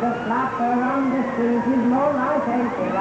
The flap around the street is more like anything.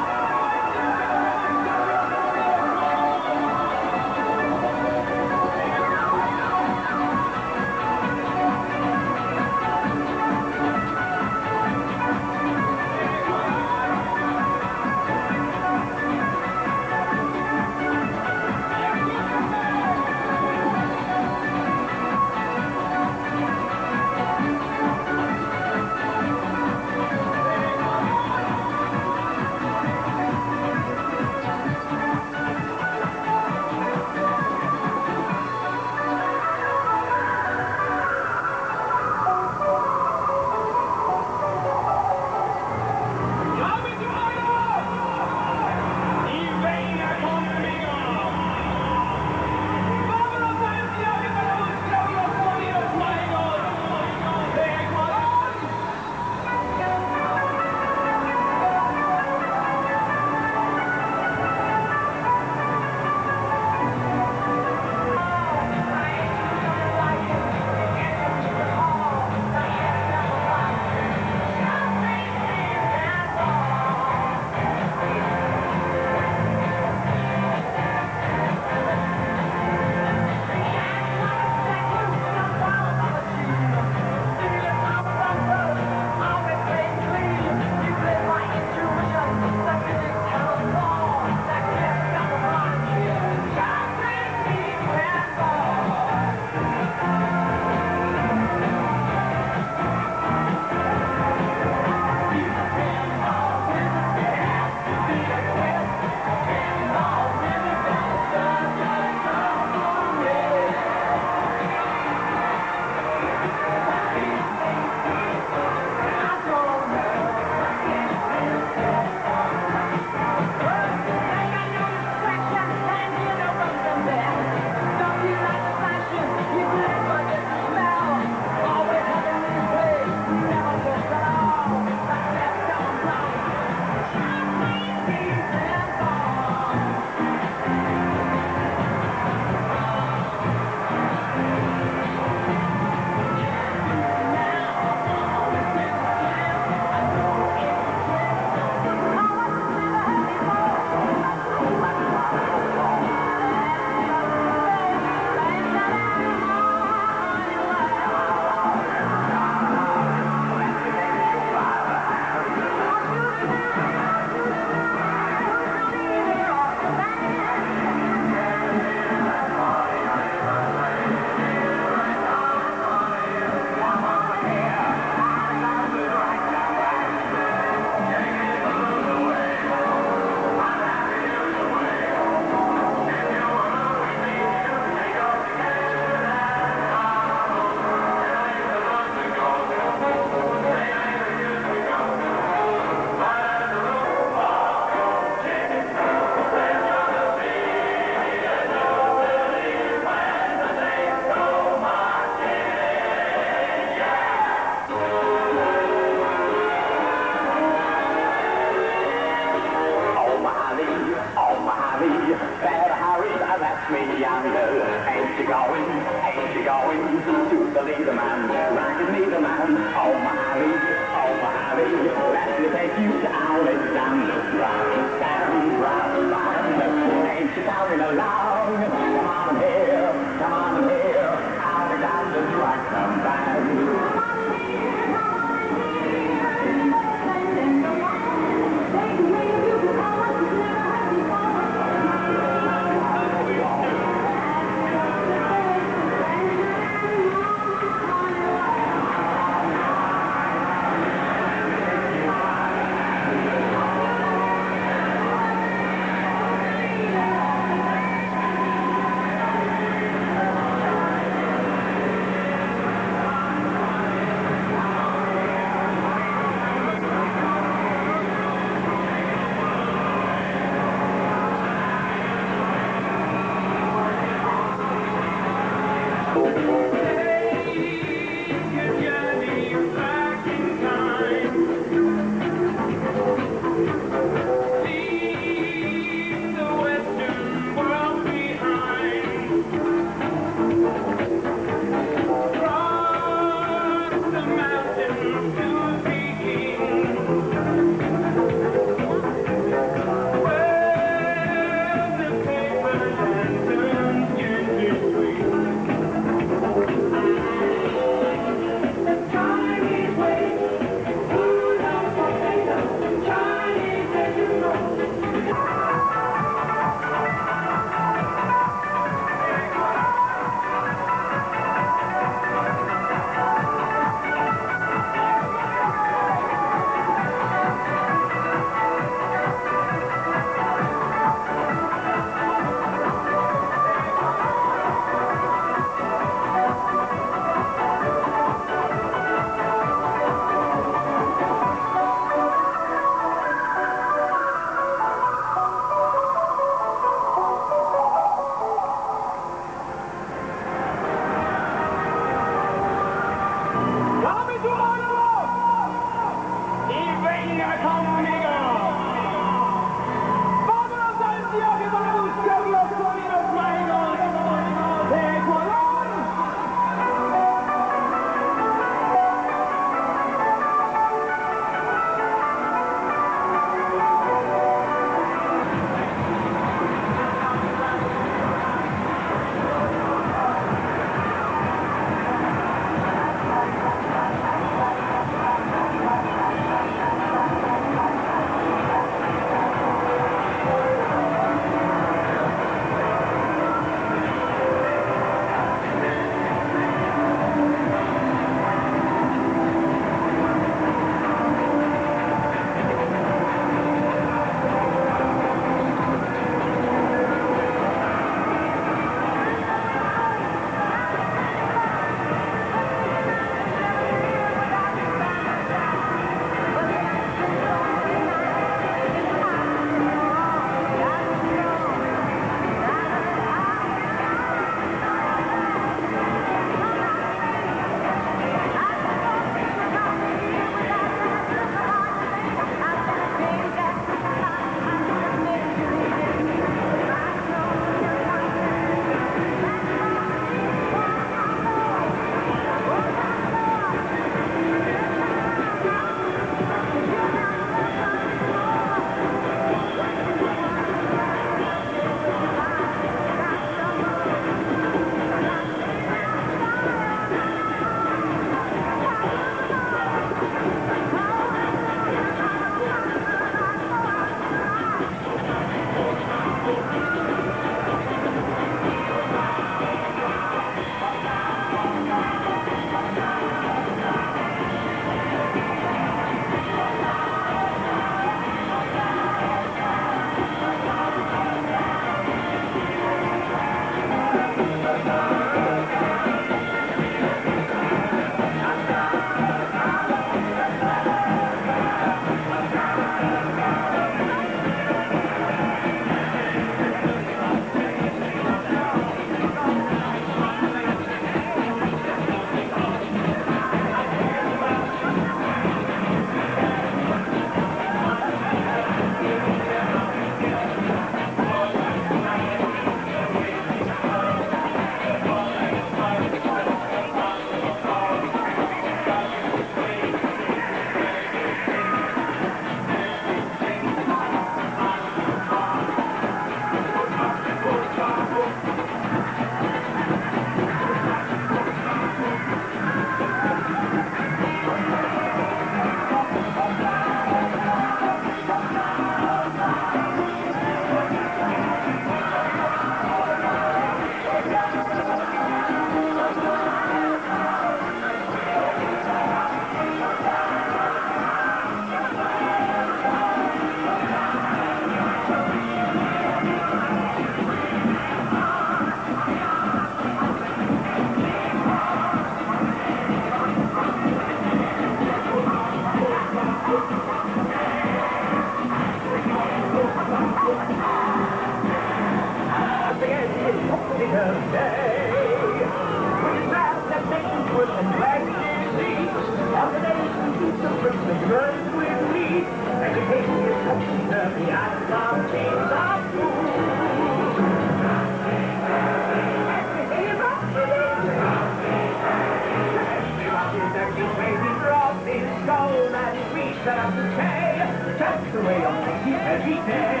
that I could say, that's the way I'll take it every day.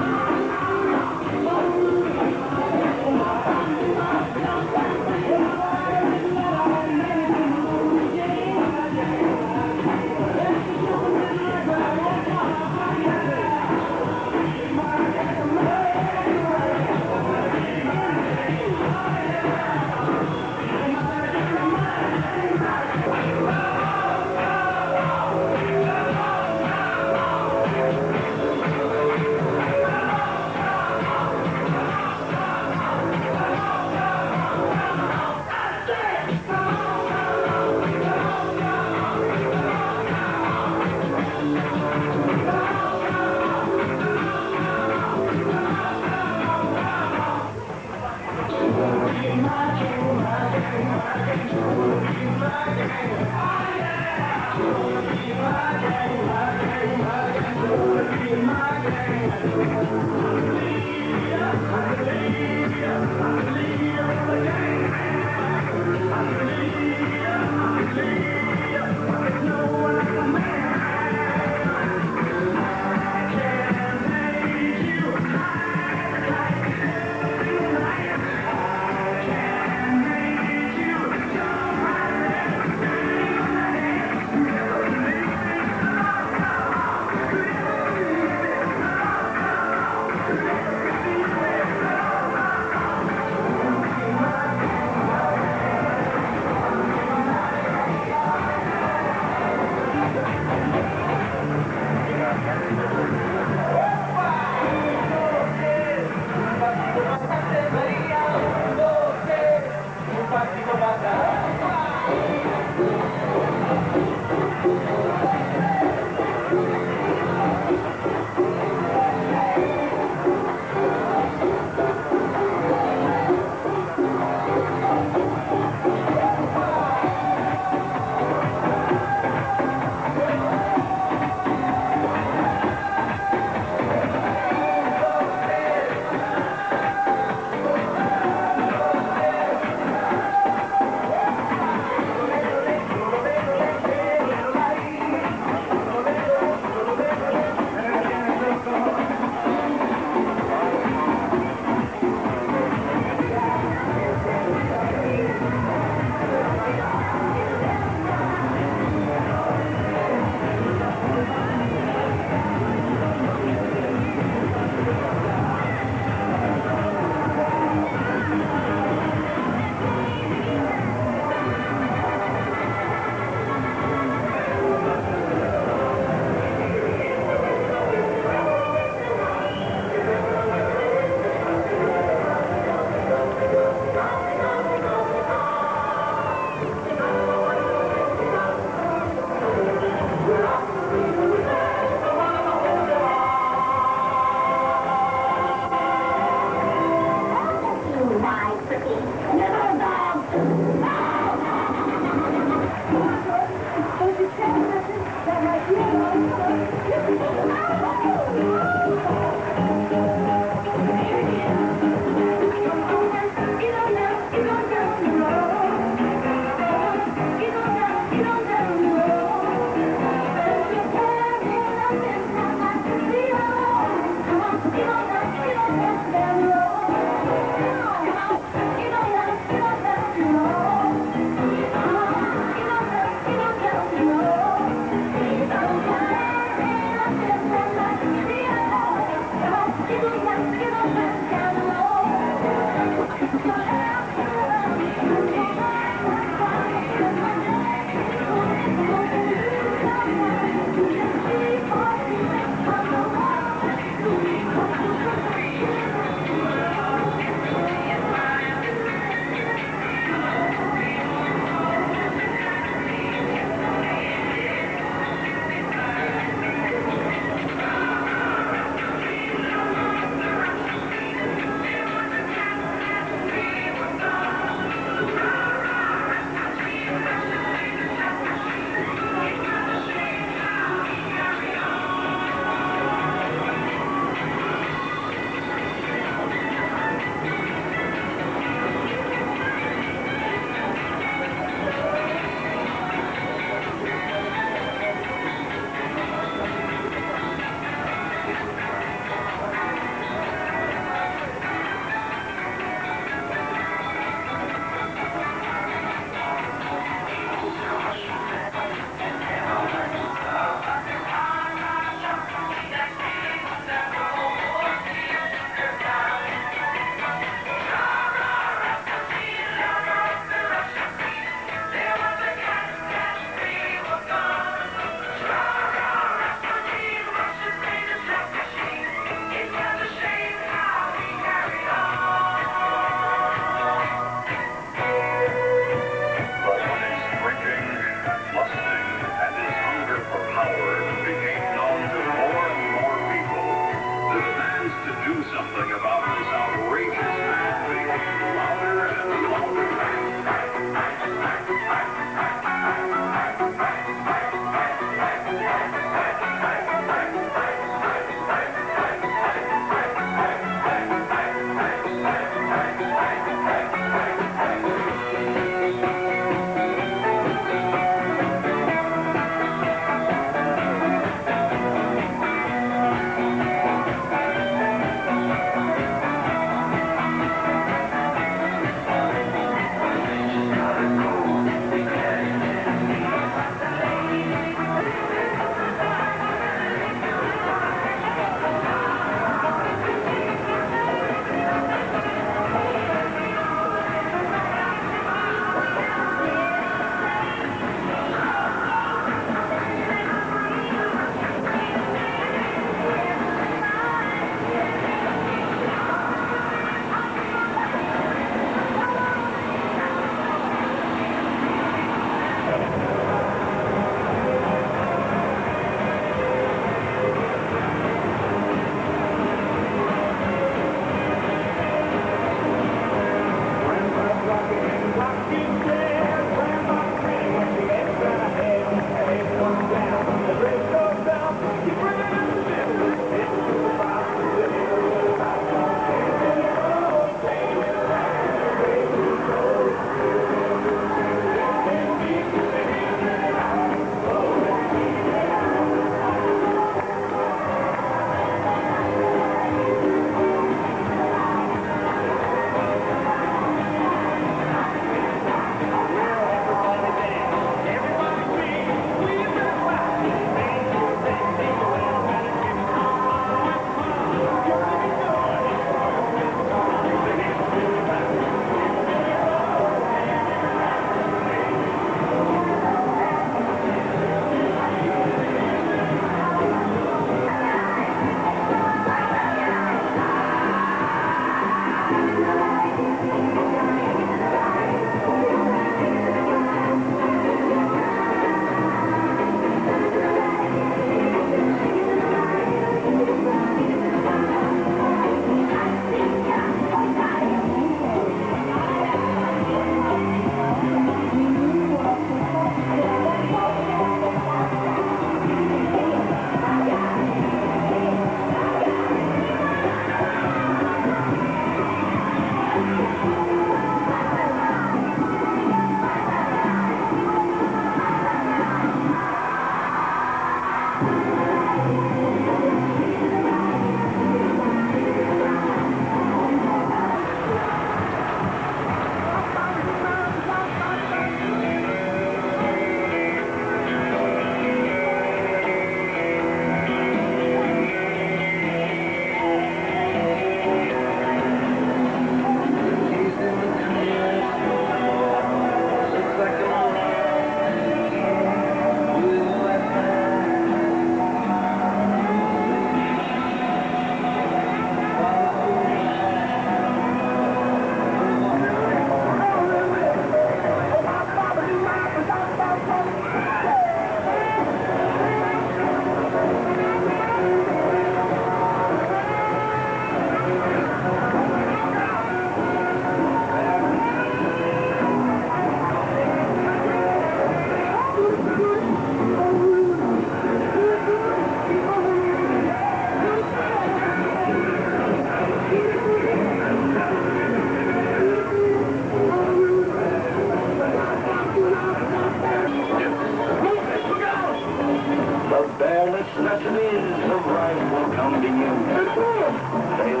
that it is, the right will come to you. They'll come to you.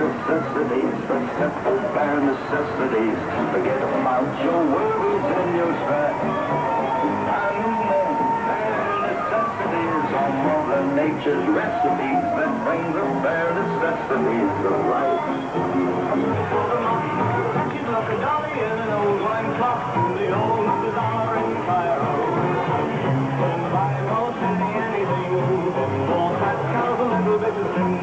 Necessities, the simple bare necessities. Forget about your worries and your strife. I knew men, bare necessities are Mother Nature's recipes that bring the bare necessities to life. She's like a dolly in an old wine clock from the old Mrs. Honoring fire. When the body won't say anything, all that cows a little bit of things.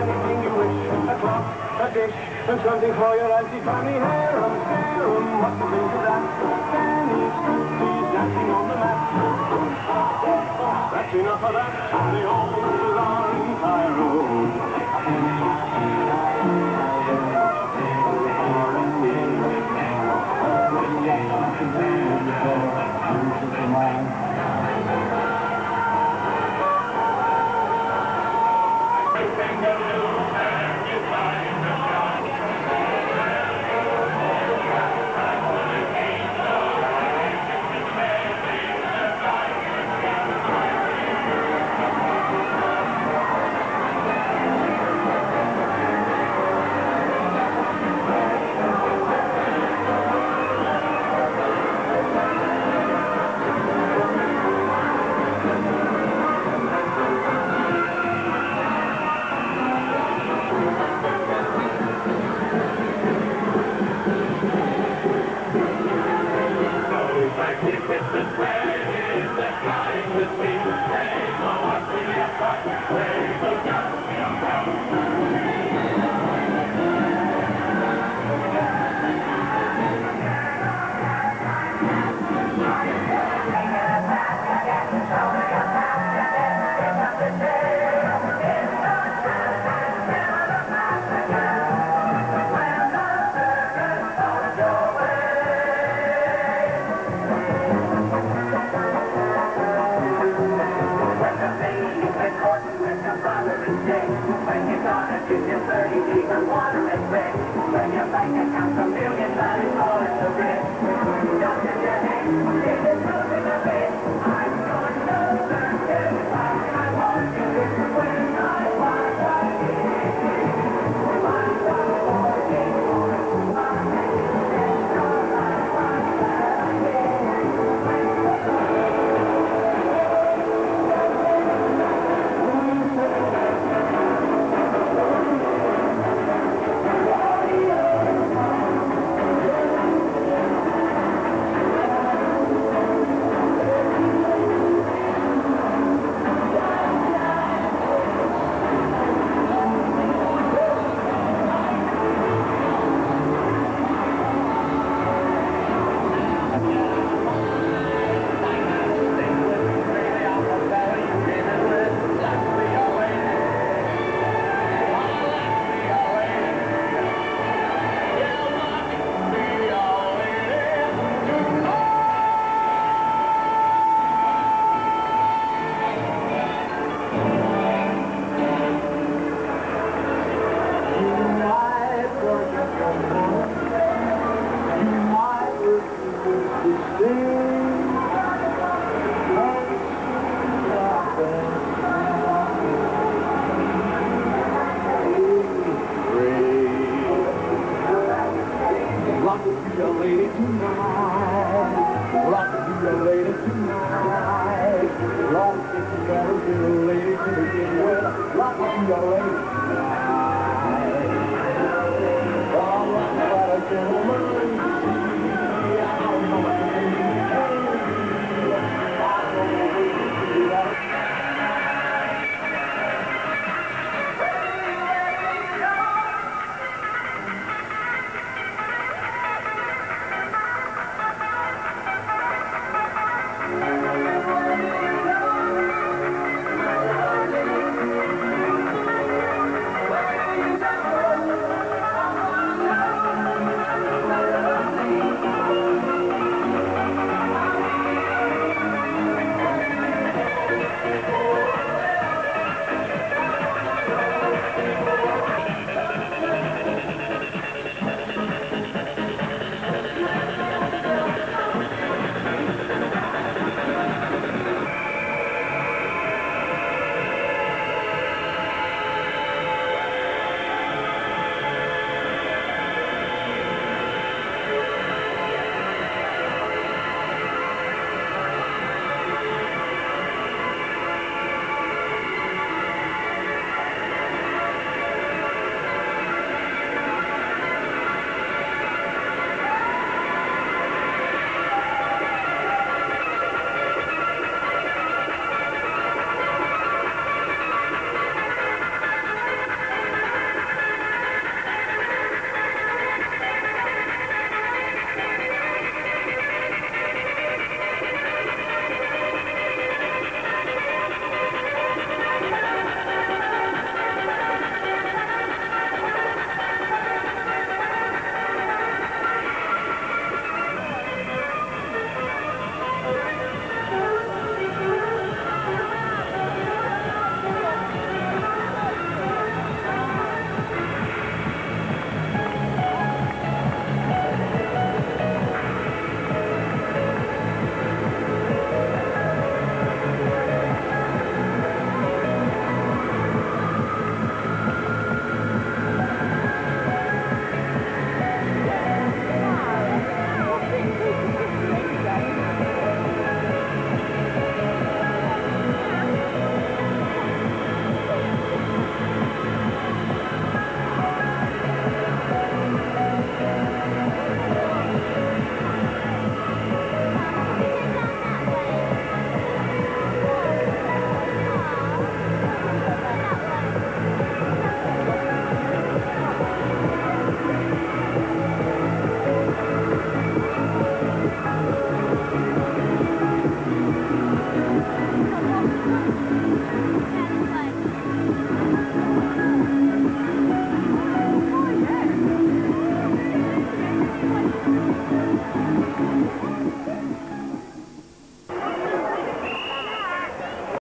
Anything you wish, a clock, a dish, and something for your anti-funny hair on serum. What do you think of that? Fanny Striptease dancing on the mat. That's enough of that. The old is on Cairo. Long since you got a little lady to begin with. Long since you got a lady.